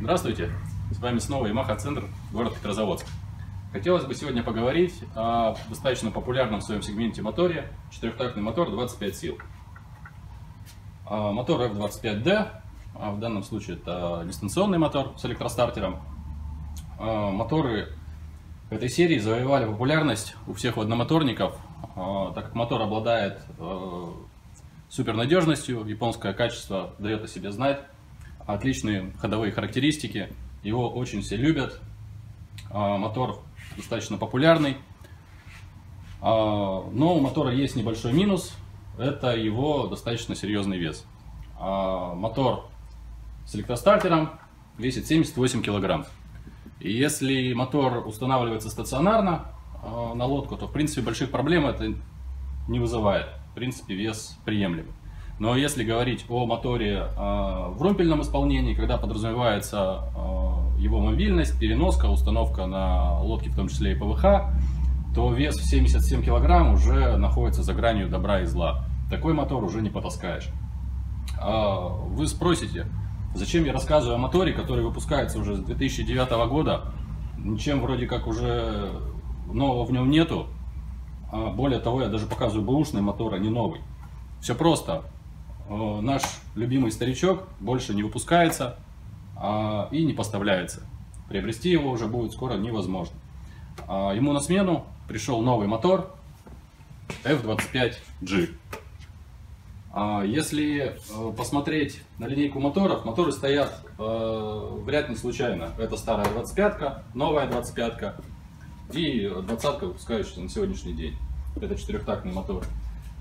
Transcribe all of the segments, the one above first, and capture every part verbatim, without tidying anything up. Здравствуйте, с вами снова Yamaha центр, город Петрозаводск. Хотелось бы сегодня поговорить о достаточно популярном в своем сегменте моторе, четырехтактный мотор двадцать пять сил. Мотор эф двадцать пять дэ, в данном случае это дистанционный мотор с электростартером. Моторы этой серии завоевали популярность у всех водномоторников, так как мотор обладает супернадежностью, японское качество дает о себе знать, отличные ходовые характеристики, его очень все любят, мотор достаточно популярный, но у мотора есть небольшой минус, это его достаточно серьезный вес. Мотор с электростартером весит семьдесят восемь килограмм. И если мотор устанавливается стационарно на лодку, то в принципе больших проблем это не вызывает. В принципе вес приемлем. Но если говорить о моторе в румпельном исполнении, когда подразумевается его мобильность, переноска, установка на лодке, в том числе и пэ вэ ха, то вес в семьдесят семь килограмм уже находится за гранью добра и зла. Такой мотор уже не потаскаешь. Вы спросите, зачем я рассказываю о моторе, который выпускается уже с две тысячи девятого года, ничем вроде как уже нового в нем нету. Более того, я даже показываю бэушный мотор, а не новый. Все просто. Наш любимый старичок больше не выпускается и не поставляется. Приобрести его уже будет скоро невозможно. Ему на смену пришел новый мотор эф двадцать пять джи. Если посмотреть на линейку моторов, моторы стоят вряд ли случайно. Это старая двадцать пятка, новая двадцать пятка и двадцатка, выпускающаяся на сегодняшний день. Это четырехтактный мотор.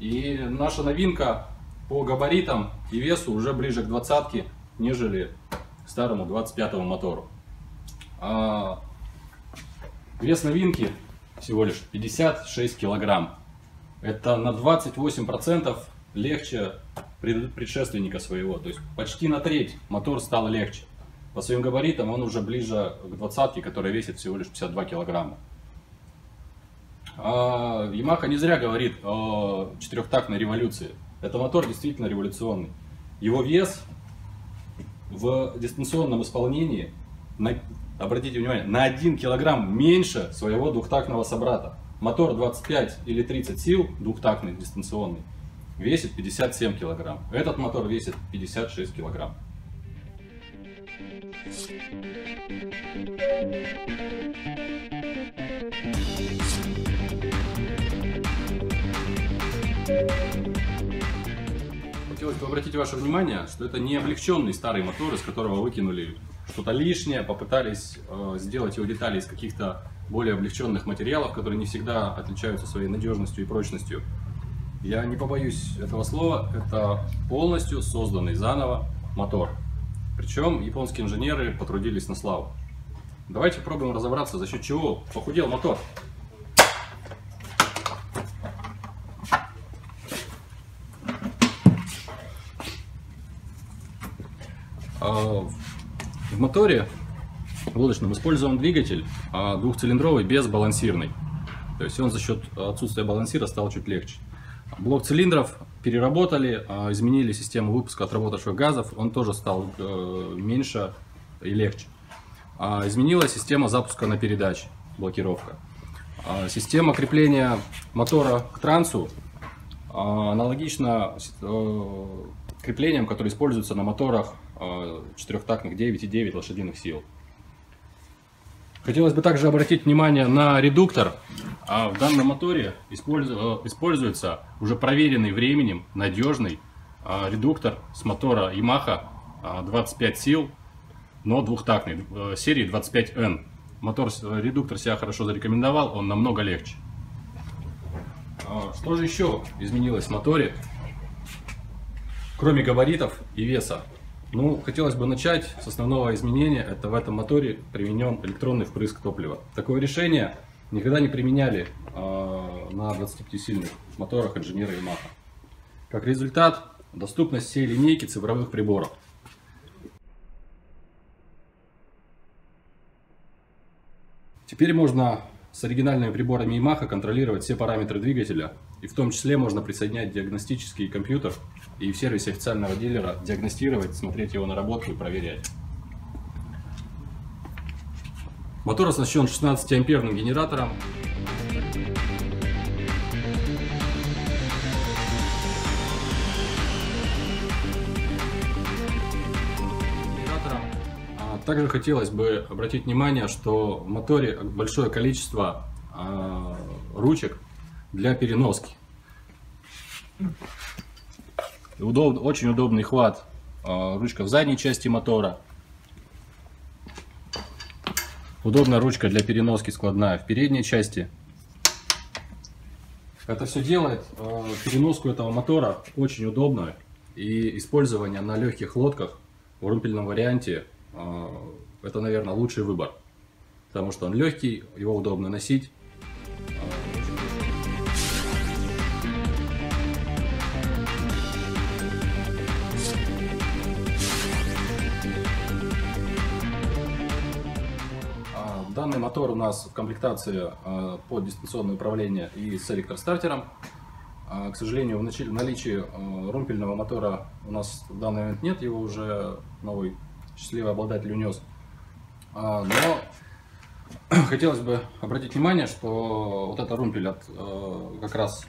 И наша новинка по габаритам и весу уже ближе к двадцатке, нежели к старому двадцать пятому мотору. Вес новинки всего лишь пятьдесят шесть килограмм. Это на двадцать восемь процентов легче предшественника своего, то есть почти на треть мотор стал легче. По своим габаритам он уже ближе к двадцатке, которая весит всего лишь пятьдесят два килограмма. Yamaha не зря говорит о четырехтактной революции. Это мотор действительно революционный. Его вес в дистанционном исполнении, на, обратите внимание, на один килограмм меньше своего двухтактного собрата. Мотор двадцать пять или тридцать сил, двухтактный, дистанционный, весит пятьдесят семь килограмм. Этот мотор весит пятьдесят шесть килограмм. Хотелось бы обратить ваше внимание, что это не облегченный старый мотор, из которого выкинули что-то лишнее, попытались э, сделать его детали из каких-то более облегченных материалов, которые не всегда отличаются своей надежностью и прочностью. Я не побоюсь этого слова, это полностью созданный заново мотор. Причем японские инженеры потрудились на славу. Давайте попробуем разобраться, за счет чего похудел мотор. В моторе лодочном использован двигатель двухцилиндровый, безбалансирный. То есть он за счет отсутствия балансира стал чуть легче. Блок цилиндров переработали, изменили систему выпуска отработавших газов, он тоже стал меньше и легче. Изменилась система запуска на передаче, блокировка. Система крепления мотора к трансу аналогична креплениям, которые используются на моторах четырехтактных девять и девять лошадиных сил. Хотелось бы также обратить внимание на редуктор. В данном моторе используется уже проверенный временем надежный редуктор с мотора Yamaha двадцать пять сил, но двухтактный, серии двадцать пять эн. Мотор, редуктор себя хорошо зарекомендовал, он намного легче. Что же еще изменилось в моторе, кроме габаритов и веса? Ну, хотелось бы начать с основного изменения, это в этом моторе применен электронный впрыск топлива. Такое решение никогда не применяли э, на двадцатипятисильных моторах инженера Yamaha. Как результат, доступность всей линейки цифровых приборов. Теперь можно с оригинальными приборами Yamaha контролировать все параметры двигателя, и в том числе можно присоединять диагностический компьютер и в сервисе официального дилера диагностировать, смотреть его наработку и проверять. Мотор оснащен шестнадцатиамперным генератором. Также хотелось бы обратить внимание, что в моторе большое количество э, ручек для переноски. Удоб, очень удобный хват, э, ручка в задней части мотора. Удобная ручка для переноски складная в передней части. Это все делает э, переноску этого мотора очень удобную, и использование на легких лодках в румпельном варианте — это, наверное, лучший выбор, потому что он легкий, его удобно носить. Данный мотор у нас в комплектации под дистанционное управление и с электростартером. К сожалению, в наличии румпельного мотора у нас в данный момент нет, его уже новый счастливый обладатель унес. Но хотелось бы обратить внимание, что вот это румпель от как раз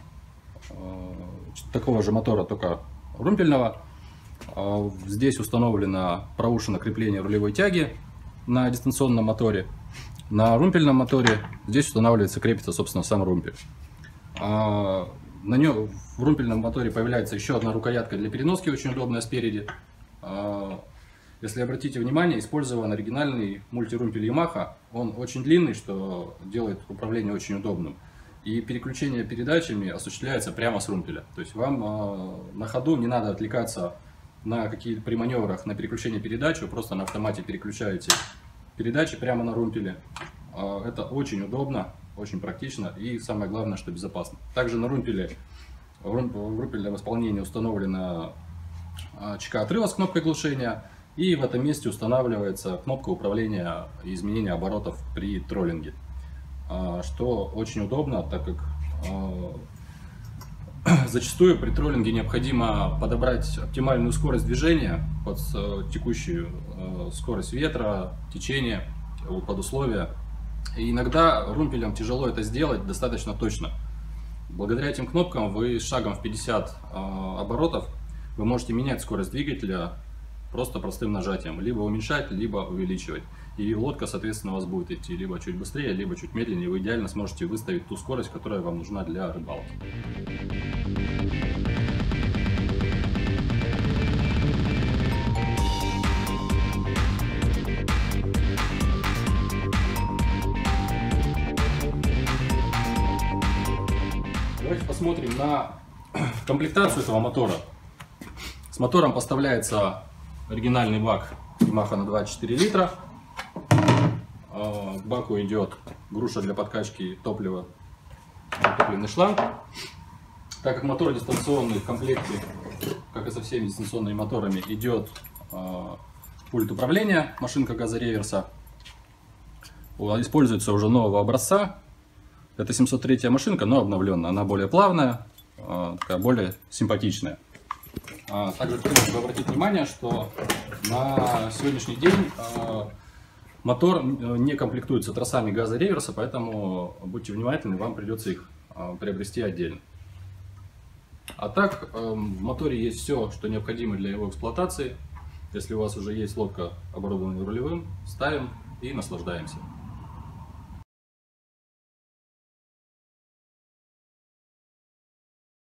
такого же мотора, только румпельного. Здесь установлено, проушено крепление рулевой тяги на дистанционном моторе. На румпельном моторе здесь устанавливается, крепится, собственно, сам румпель. На нем в румпельном моторе появляется еще одна рукоятка для переноски, очень удобная спереди. Если обратите внимание, использован оригинальный мультирумпель Yamaha. Он очень длинный, что делает управление очень удобным. И переключение передачами осуществляется прямо с румпеля. То есть вам э, на ходу не надо отвлекаться на какие-то при маневрах на переключение передач. Вы просто на автомате переключаете передачи прямо на румпеле. Э, это очень удобно, очень практично и самое главное, что безопасно. Также на румпеле, в румпельном исполнении установлена ЧК-отрыва с кнопкой глушения. И в этом месте устанавливается кнопка управления и изменения оборотов при троллинге, что очень удобно, так как э, зачастую при троллинге необходимо подобрать оптимальную скорость движения под текущую э, скорость ветра, течение, под условия. И иногда румпелем тяжело это сделать достаточно точно. Благодаря этим кнопкам вы с шагом в пятьдесят э, оборотов вы можете менять скорость двигателя, просто простым нажатием, либо уменьшать, либо увеличивать. И лодка, соответственно, у вас будет идти либо чуть быстрее, либо чуть медленнее. Вы идеально сможете выставить ту скорость, которая вам нужна для рыбалки. Давайте посмотрим на комплектацию этого мотора. С мотором поставляется оригинальный бак Yamaha на два и четыре литра. К баку идет груша для подкачки топлива, топливный шланг. Так как мотор дистанционный, в комплекте, как и со всеми дистанционными моторами, идет пульт управления, машинка газореверса. Используется уже нового образца. Это семьсот третья машинка, но обновленная. Она более плавная, такая более симпатичная. Также хотелось бы обратить внимание, что на сегодняшний день мотор не комплектуется тросами газореверса, поэтому будьте внимательны, вам придется их приобрести отдельно. А так, в моторе есть все, что необходимо для его эксплуатации. Если у вас уже есть лодка, оборудованная рулевым, ставим и наслаждаемся.